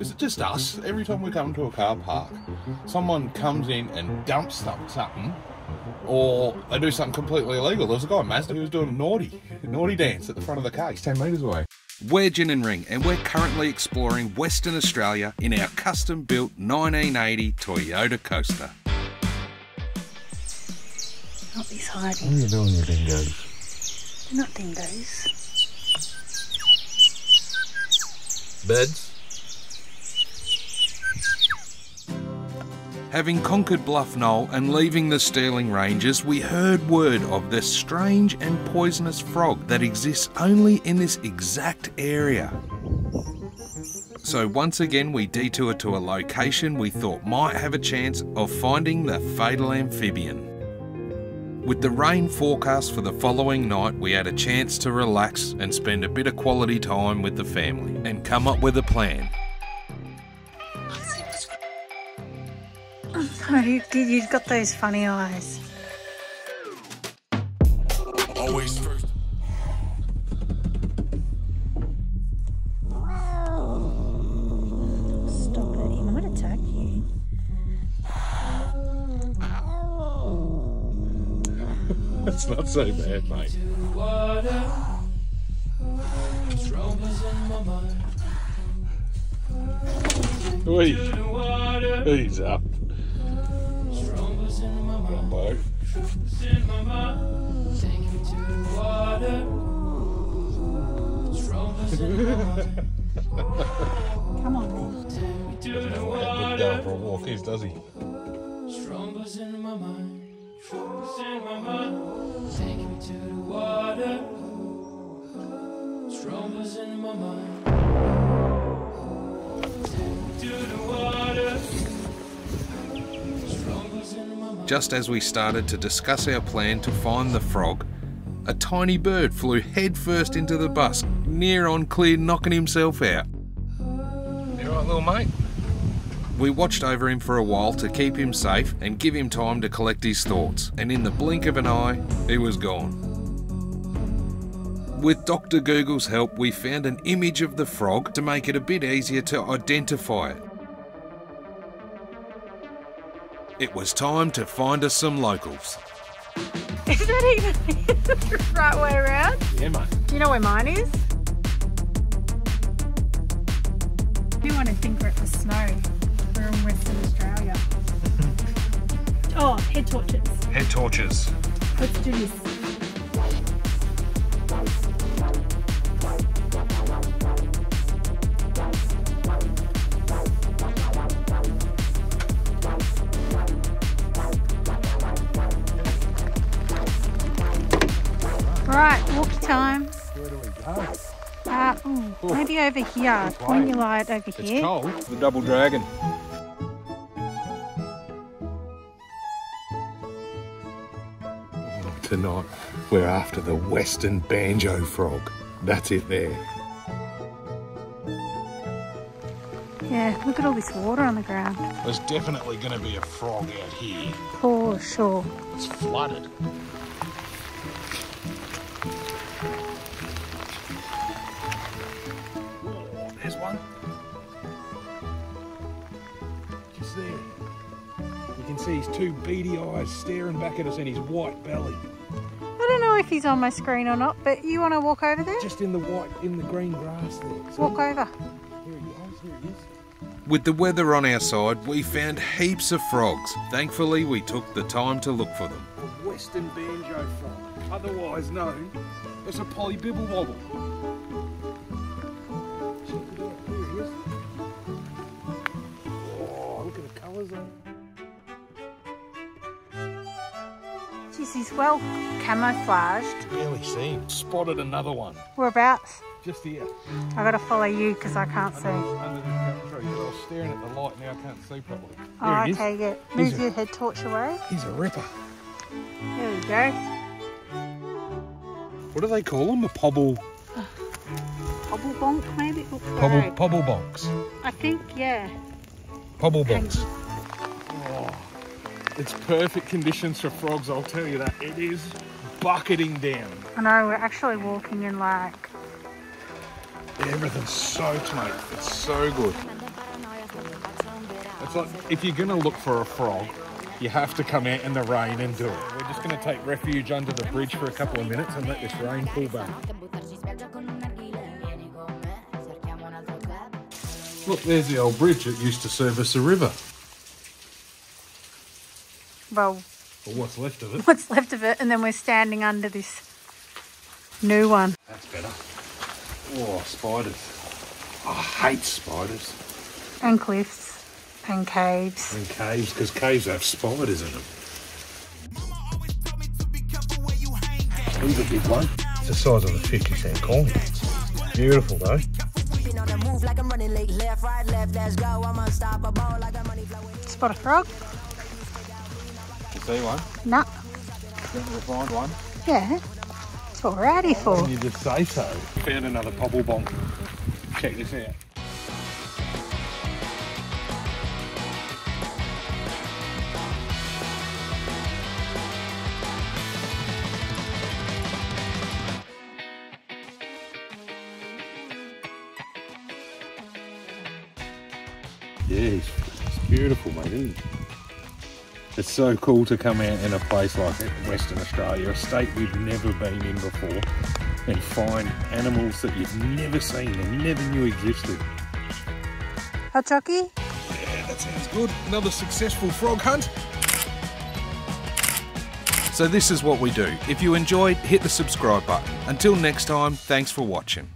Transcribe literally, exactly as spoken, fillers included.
Is it just us? Every time we come to a car park, someone comes in and dumps something, or they do something completely illegal. There's a guy in Mazda who was doing a naughty, naughty dance at the front of the car. He's ten metres away. We're Gin and Ring, and we're currently exploring Western Australia in our custom-built nineteen eighty Toyota Coaster. Not these hiding. What are you doing with dingoes? They're not dingoes. Birds. Having conquered Bluff Knoll and leaving the Stirling Ranges, we heard word of this strange and poisonous frog that exists only in this exact area. So once again we detoured to a location we thought might have a chance of finding the fatal amphibian. With the rain forecast for the following night, we had a chance to relax and spend a bit of quality time with the family and come up with a plan. Oh, you did. You've got those funny eyes. Always first. Stop it. He might attack you. That's not so bad, mate. Wait. He's up. Come on, then. He doesn't have a good guy for a walk, is, does he? Strombers in my mind. Strombers in my mind. Take me to the water. Strombers in my mind. Take me to the water. Just as we started to discuss our plan to find the frog, a tiny bird flew headfirst into the bus, near on clear knocking himself out. You alright, little mate? We watched over him for a while to keep him safe and give him time to collect his thoughts, and in the blink of an eye, he was gone. With Doctor Google's help, we found an image of the frog to make it a bit easier to identify it. It was time to find us some locals. Is that even the right way around? Yeah, mate. Do you know where mine is? You want to think we're at the snow. We're in Western Australia. Oh, head torches. Head torches. Let's do this. Right, walkie time. Where do we go? Uh, ooh, maybe over here. Point your light over here. It's cold. The double dragon. Tonight, we're after the Western Banjo Frog. That's it there. Yeah, look at all this water on the ground. There's definitely going to be a frog out here. For sure. It's flooded. His two beady eyes staring back at us in his white belly. I don't know if he's on my screen or not, but you want to walk over there? Just in the white, in the green grass there. So walk over. Here he goes, here he is. With the weather on our side, we found heaps of frogs. Thankfully, we took the time to look for them. A Western Banjo Frog, otherwise known as a polybibble wobble. Check it out, here he is. Oh, look at the colours on it. He's well camouflaged. Barely seen. Spotted another one. Whereabouts? Just here. I gotta follow you because I can't I see. Under this tree, I was staring at the light, now I can't see properly. Oh, there okay, is. Yeah. Move he's your a, head torch away. He's a ripper. There we go. What do they call them? A pobble. Pobble bonk, maybe? Oops, pobble, pobble bonks. I think, yeah. Pobble bonks. Oh. It's perfect conditions for frogs, I'll tell you that. It is bucketing down. I know, we're actually walking in like Everything's soaked, mate. It's so good. It's like, if you're going to look for a frog, you have to come out in the rain and do it. We're just going to take refuge under the bridge for a couple of minutes and let this rain pull back. Look, there's the old bridge that used to service the river. Well, well, what's left of it. What's left of it, and then we're standing under this new one. That's better. Oh, spiders. I hate spiders. And cliffs. And caves. And caves, because caves have spiders in them. He's a big one. It's the size of a fifty cent coin. Beautiful though. Spot a frog. You see one? No. Nah. Didn't we find one? Yeah. That's what we're out here for. Can you just say so? Found another pobble bonk. Check this out. Yeah, it's, it's beautiful, mate, isn't it? It's so cool to come out in a place like Western Australia, a state we've never been in before, and find animals that you've never seen and never knew existed. How chucky? Yeah, that sounds good. Another successful frog hunt. So this is what we do. If you enjoyed, hit the subscribe button. Until next time, thanks for watching.